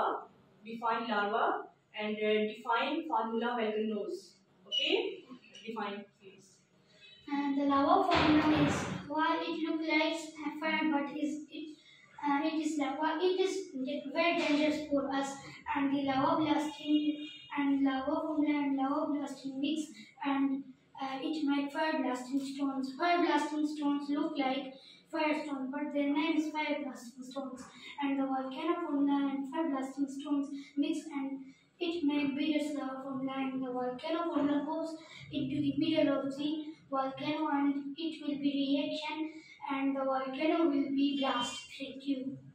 larva, define larva, and define formula volcanoes. Okay, define please. And the larva formula is, while it looks like fire, but it is lava. It is very dangerous for us. And the lava blasting and lava formula and lava blasting mix, and it might fire blasting stones. Fire blasting stones look like firestone, but their name is fire blasting stones. And the volcano formula and fire blasting stones mix, and it may be a lava formula. And the volcano formula goes into the middle of the volcano, and it will be reaction, and the volcano will be blast. Thank you.